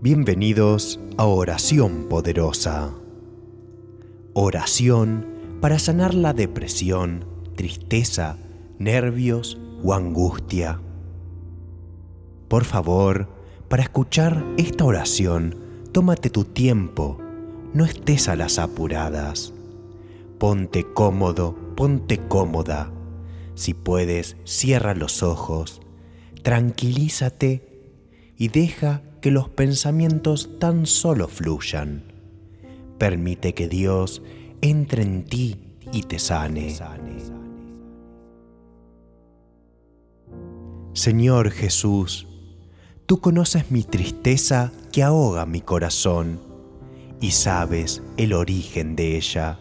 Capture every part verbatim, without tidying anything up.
Bienvenidos a Oración Poderosa. Oración para sanar la depresión, tristeza, nervios o angustia. Por favor, para escuchar esta oración, tómate tu tiempo, no estés a las apuradas. Ponte cómodo, ponte cómoda. Si puedes, cierra los ojos, tranquilízate y deja que los pensamientos tan solo fluyan. Permite que Dios entre en ti y te sane. Señor Jesús, tú conoces mi tristeza que ahoga mi corazón y sabes el origen de ella.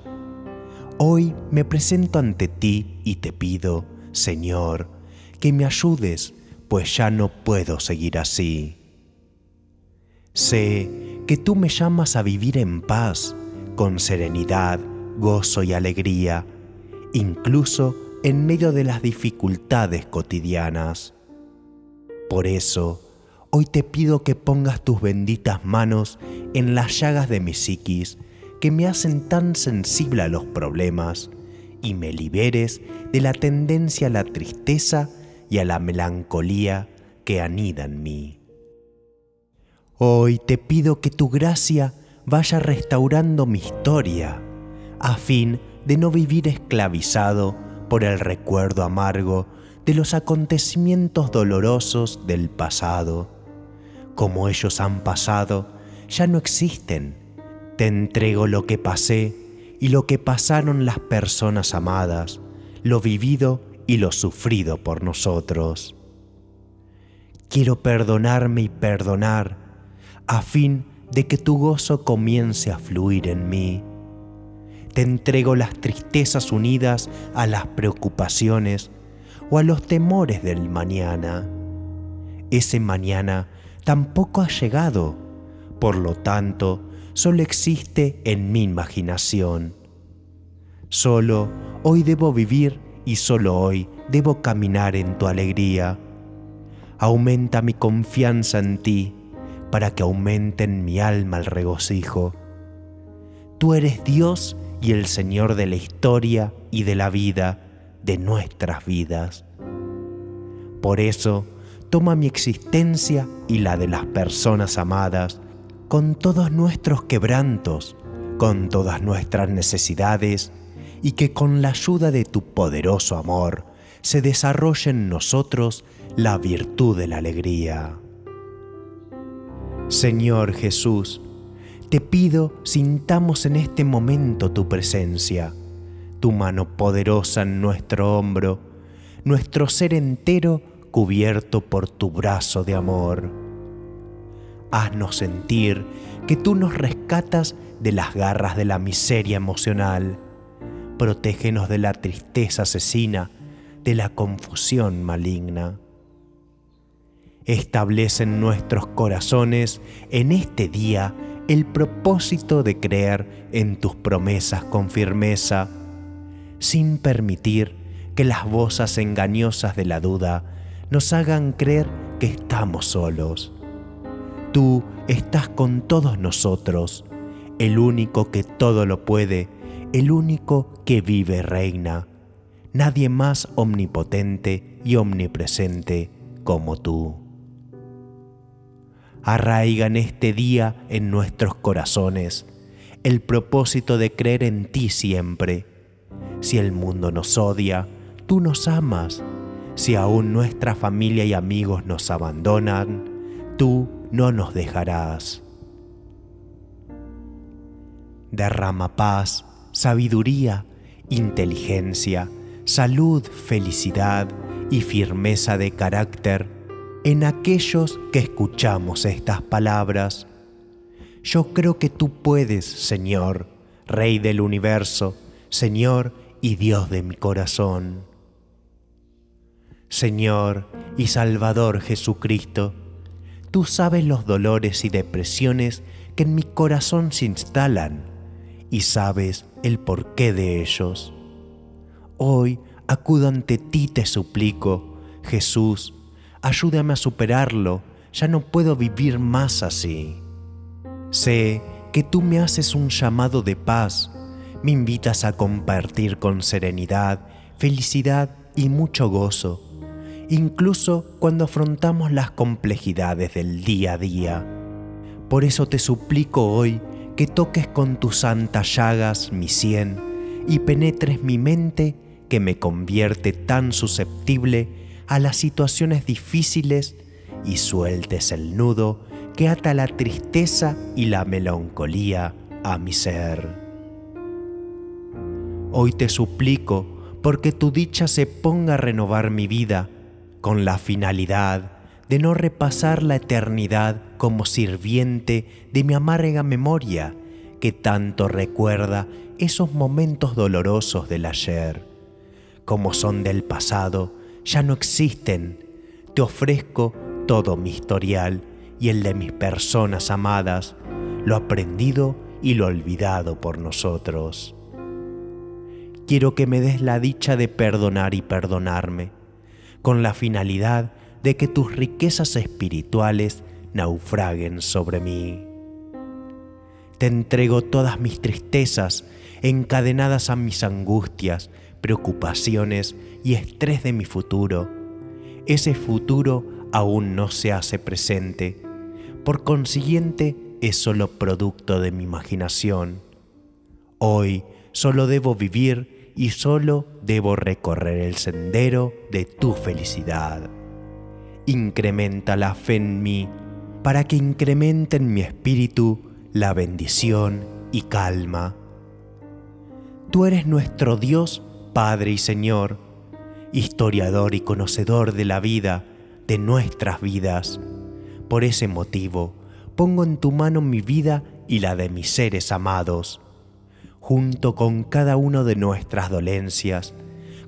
Hoy me presento ante ti y te pido, Señor, que me ayudes, pues ya no puedo seguir así. Sé que tú me llamas a vivir en paz, con serenidad, gozo y alegría, incluso en medio de las dificultades cotidianas. Por eso, hoy te pido que pongas tus benditas manos en las llagas de mi psiquis, que me hacen tan sensible a los problemas, y me liberes de la tendencia a la tristeza y a la melancolía que anida en mí. Hoy te pido que tu gracia vaya restaurando mi historia, a fin de no vivir esclavizado por el recuerdo amargo de los acontecimientos dolorosos del pasado. Como ellos han pasado, ya no existen. Te entrego lo que pasé y lo que pasaron las personas amadas, lo vivido y lo sufrido por nosotros. Quiero perdonarme y perdonar, a fin de que tu gozo comience a fluir en mí. Te entrego las tristezas unidas a las preocupaciones o a los temores del mañana. Ese mañana tampoco ha llegado, por lo tanto, solo existe en mi imaginación. Solo hoy debo vivir y solo hoy debo caminar en tu alegría. Aumenta mi confianza en ti, para que aumente en mi alma el regocijo. Tú eres Dios y el Señor de la historia y de la vida, de nuestras vidas. Por eso, toma mi existencia y la de las personas amadas, con todos nuestros quebrantos, con todas nuestras necesidades, y que con la ayuda de tu poderoso amor se desarrolle en nosotros la virtud de la alegría. Señor Jesús, te pido sintamos en este momento tu presencia, tu mano poderosa en nuestro hombro, nuestro ser entero cubierto por tu brazo de amor. Haznos sentir que tú nos rescatas de las garras de la miseria emocional. Protégenos de la tristeza asesina, de la confusión maligna. Establece en nuestros corazones en este día el propósito de creer en tus promesas con firmeza, sin permitir que las voces engañosas de la duda nos hagan creer que estamos solos. Tú estás con todos nosotros, el único que todo lo puede, el único que vive y reina. Nadie más omnipotente y omnipresente como tú. Arraiga en este día en nuestros corazones el propósito de creer en ti siempre. Si el mundo nos odia, tú nos amas. Si aún nuestra familia y amigos nos abandonan, tú no nos dejarás. Derrama paz, sabiduría, inteligencia, salud, felicidad y firmeza de carácter en aquellos que escuchamos estas palabras. Yo creo que tú puedes, Señor, Rey del universo, Señor y Dios de mi corazón. Señor y Salvador Jesucristo, tú sabes los dolores y depresiones que en mi corazón se instalan y sabes el porqué de ellos. Hoy acudo ante ti, te suplico, Jesús, ayúdame a superarlo, ya no puedo vivir más así. Sé que tú me haces un llamado de paz, me invitas a compartir con serenidad, felicidad y mucho gozo, incluso cuando afrontamos las complejidades del día a día. Por eso te suplico hoy que toques con tus santas llagas mi sien y penetres mi mente, que me convierte tan susceptible a las situaciones difíciles, y sueltes el nudo que ata la tristeza y la melancolía a mi ser. Hoy te suplico porque tu dicha se ponga a renovar mi vida, con la finalidad de no repasar la eternidad como sirviente de mi amarga memoria, que tanto recuerda esos momentos dolorosos del ayer. Como son del pasado, ya no existen. Te ofrezco todo mi historial y el de mis personas amadas, lo aprendido y lo olvidado por nosotros. Quiero que me des la dicha de perdonar y perdonarme, con la finalidad de que tus riquezas espirituales naufraguen sobre mí. Te entrego todas mis tristezas encadenadas a mis angustias, preocupaciones y estrés de mi futuro. Ese futuro aún no se hace presente, por consiguiente es solo producto de mi imaginación. Hoy solo debo vivir y solo debo recorrer el sendero de tu felicidad. Incrementa la fe en mí, para que incremente en mi espíritu la bendición y calma. Tú eres nuestro Dios, Padre y Señor, historiador y conocedor de la vida, de nuestras vidas. Por ese motivo, pongo en tu mano mi vida y la de mis seres amados, junto con cada una de nuestras dolencias,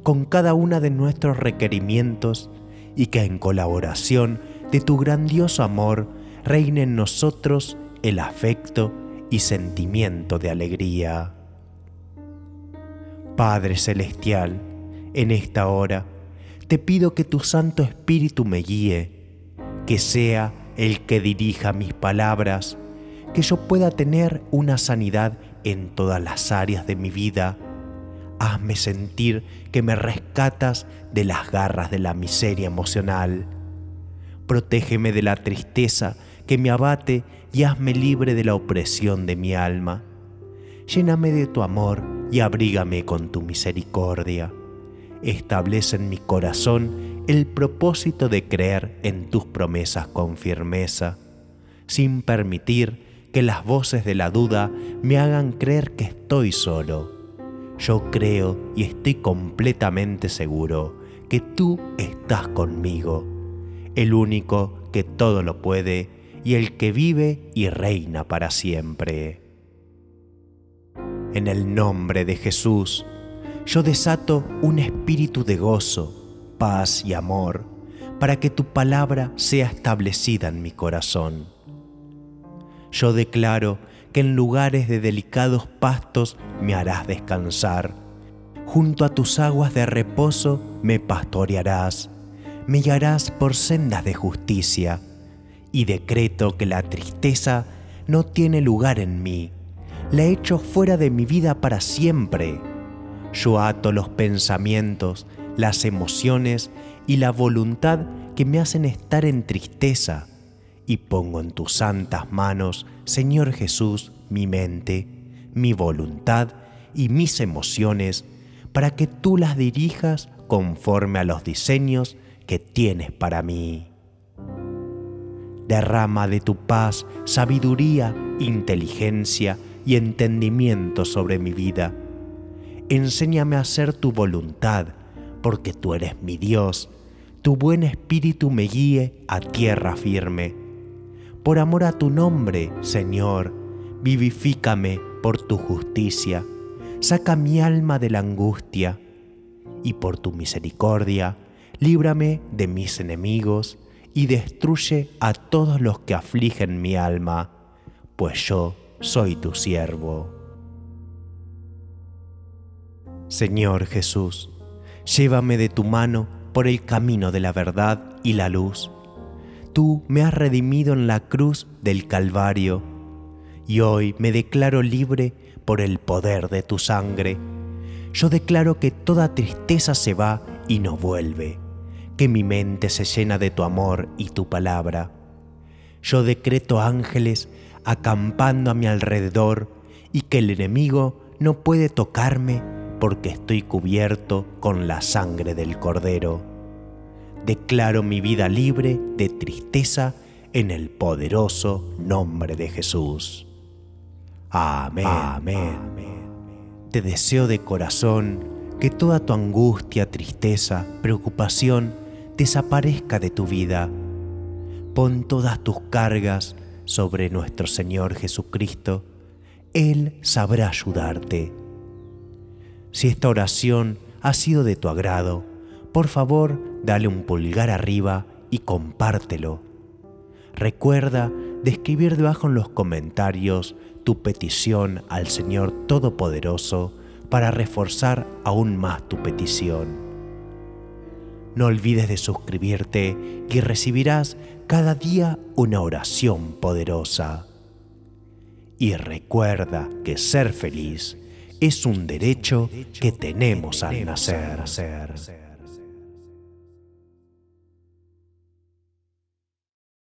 con cada una de nuestros requerimientos, y que en colaboración de tu grandioso amor reine en nosotros el afecto y sentimiento de alegría. Padre Celestial, en esta hora, te pido que tu Santo Espíritu me guíe, que sea el que dirija mis palabras, que yo pueda tener una sanidad en todas las áreas de mi vida. Hazme sentir que me rescatas de las garras de la miseria emocional. Protégeme de la tristeza que me abate y hazme libre de la opresión de mi alma. Lléname de tu amor y abrígame con tu misericordia. Establece en mi corazón el propósito de creer en tus promesas con firmeza, sin permitir que las voces de la duda me hagan creer que estoy solo. Yo creo y estoy completamente seguro que tú estás conmigo, el único que todo lo puede y el que vive y reina para siempre. En el nombre de Jesús, yo desato un espíritu de gozo, paz y amor, para que tu palabra sea establecida en mi corazón. Yo declaro que en lugares de delicados pastos me harás descansar, junto a tus aguas de reposo me pastorearás, me guiarás por sendas de justicia, y decreto que la tristeza no tiene lugar en mí, la echo fuera de mi vida para siempre. Yo ato los pensamientos, las emociones y la voluntad que me hacen estar en tristeza, y pongo en tus santas manos, Señor Jesús, mi mente, mi voluntad y mis emociones, para que tú las dirijas conforme a los diseños que tienes para mí. Derrama de tu paz, sabiduría, inteligencia y entendimiento sobre mi vida. Enséñame a hacer tu voluntad, porque tú eres mi Dios. Tu buen espíritu me guíe a tierra firme. Por amor a tu nombre, Señor, vivifícame por tu justicia. Saca mi alma de la angustia. Y por tu misericordia, líbrame de mis enemigos y destruye a todos los que afligen mi alma, pues yo soy tu siervo. Señor Jesús, llévame de tu mano por el camino de la verdad y la luz. Tú me has redimido en la cruz del Calvario y hoy me declaro libre por el poder de tu sangre. Yo declaro que toda tristeza se va y no vuelve, que mi mente se llena de tu amor y tu palabra. Yo decreto ángeles acampando a mi alrededor y que el enemigo no puede tocarme porque estoy cubierto con la sangre del Cordero. Declaro mi vida libre de tristeza en el poderoso nombre de Jesús. Amén. Amén. Amén. Te deseo de corazón que toda tu angustia, tristeza, preocupación desaparezca de tu vida. Pon todas tus cargas sobre nuestro Señor Jesucristo. Él sabrá ayudarte. Si esta oración ha sido de tu agrado, por favor, dale un pulgar arriba y compártelo. Recuerda de escribir debajo en los comentarios tu petición al Señor Todopoderoso para reforzar aún más tu petición. No olvides de suscribirte y recibirás cada día una oración poderosa. Y recuerda que ser feliz es un derecho que tenemos al nacer.